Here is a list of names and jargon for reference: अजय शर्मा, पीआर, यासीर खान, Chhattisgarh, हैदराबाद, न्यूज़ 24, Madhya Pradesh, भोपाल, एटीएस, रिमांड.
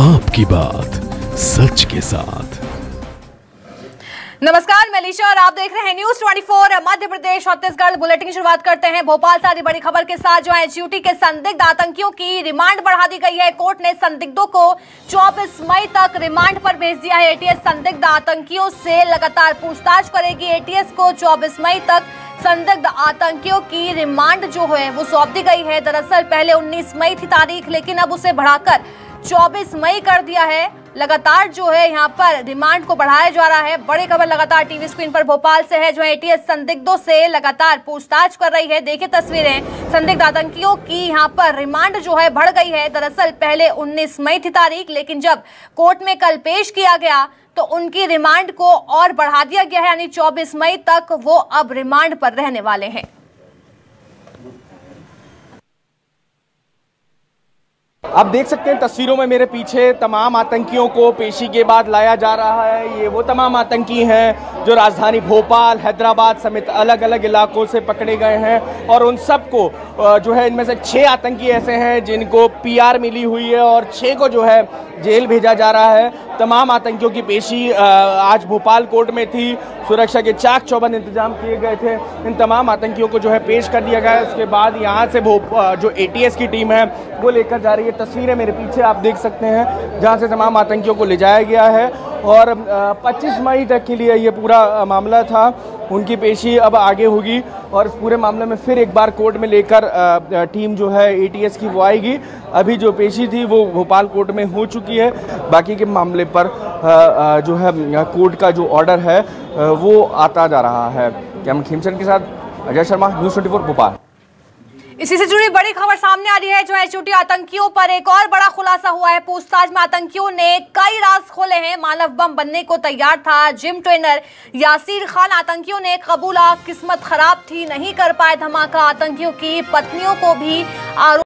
आपकी बात सच के साथ। नमस्कार, मैं लीशा और आप देख रहे हैं न्यूज़ 24 मध्य प्रदेश छत्तीसगढ़। बुलेटिन की शुरुआत करते हैं भोपाल से आधी बड़ी खबर के साथ, जो है एसयूटी के संदिग्ध आतंकियों की रिमांड बढ़ा दी गई है। कोर्ट ने संदिग्धों को 24 मई तक रिमांड पर भेज दिया है। एटीएस संदिग्ध आतंकियों से लगातार पूछताछ करेगी। एटीएस को 24 मई तक संदिग्ध आतंकियों की रिमांड जो है वो सौंप दी गई है। दरअसल पहले 19 मई थी तारीख, लेकिन अब उसे बढ़ाकर 24 मई कर दिया है। लगातार जो है यहाँ पर रिमांड को बढ़ाया जा रहा है। बड़ी खबर लगातार टीवी स्क्रीन पर भोपाल से है, जो एटीएस संदिग्धों से लगातार पूछताछ कर रही है। देखिए तस्वीरें, संदिग्ध आतंकियों की यहाँ पर रिमांड जो है बढ़ गई है। दरअसल पहले 19 मई थी तारीख, लेकिन जब कोर्ट में कल पेश किया गया तो उनकी रिमांड को और बढ़ा दिया गया है, यानी 24 मई तक वो अब रिमांड पर रहने वाले हैं। आप देख सकते हैं तस्वीरों में मेरे पीछे तमाम आतंकियों को पेशी के बाद लाया जा रहा है। ये वो तमाम आतंकी हैं जो राजधानी भोपाल, हैदराबाद समेत अलग अलग इलाकों से पकड़े गए हैं, और उन सबको जो है इनमें से 6 आतंकी ऐसे हैं जिनको पीआर मिली हुई है और 6 को जो है जेल भेजा जा रहा है। तमाम आतंकियों की पेशी आज भोपाल कोर्ट में थी। सुरक्षा के चाक चौबंद इंतजाम किए गए थे। इन तमाम आतंकियों को जो है पेश कर दिया गया है। उसके बाद यहाँ से जो एटीएस की टीम है वो लेकर जा रही है। तस्वीरें मेरे पीछे आप देख सकते हैं जहाँ से तमाम आतंकियों को ले जाया गया है, और 25 मई तक के लिए ये पूरा मामला था। उनकी पेशी अब आगे होगी और इस पूरे मामले में फिर एक बार कोर्ट में लेकर टीम जो है एटीएस की वो आएगी। अभी जो पेशी थी वो भोपाल कोर्ट में हो चुकी है। बाकी के मामले पर जो है कोर्ट का जो ऑर्डर है वो आता जा रहा है। कैमरा खीमचंद के साथ अजय शर्मा, न्यूज़ 24 भोपाल। इसी से जुड़ी बड़ी खबर सामने आ रही है, जो है एटीएस आतंकियों पर एक और बड़ा खुलासा हुआ है। पूछताछ में आतंकियों ने कई राज खोले हैं। मानव बम बनने को तैयार था जिम ट्रेनर यासीर खान। आतंकियों ने कबूला किस्मत खराब थी, नहीं कर पाए धमाका। आतंकियों की पत्नियों को भी आरोप